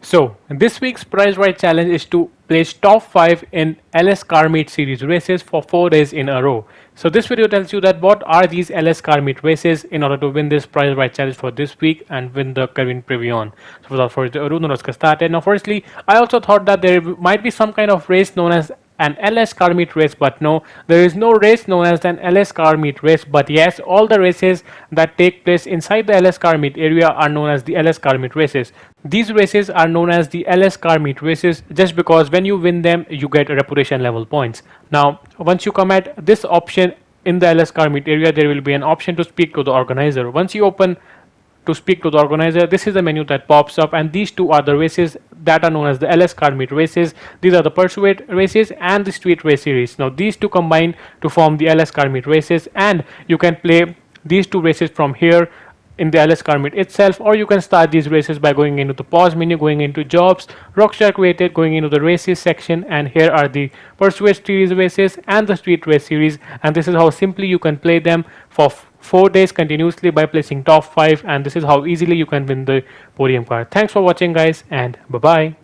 So this week's Price Right Challenge is to place top 5 in LS Car Meet series races for 4 days in a row. So this video tells you that what are these LS Car Meet races in order to win this Price Right Challenge for this week and win the Karin Previon. So without further ado, let's get started. Now firstly, I also thought that there might be some kind of race known as an LS Car Meet race, but no, there is no race known as an LS Car Meet race, but yes, all the races that take place inside the LS Car Meet area are known as the LS Car Meet races. These races are known as the LS Car Meet races just because when you win them, you get reputation level points. Now, once you come at this option in the LS Car Meet area, there will be an option to speak to the organizer. Once you open to speak to the organizer, this is the menu that pops up, and these two are the races that are known as the LS Car Meet races. These are the Pursuit races and the Street Race series. Now these two combine to form the LS Car Meet races, and you can play these two races from here in the LS Car Meet itself, or you can start these races by going into the pause menu, going into jobs, Rockstar created, going into the races section, and here are the Pursuit series races and the Street Race series, and this is how simply you can play them for 4 days continuously by placing top 5, and this is how easily you can win the podium car. Thanks for watching guys, and bye bye.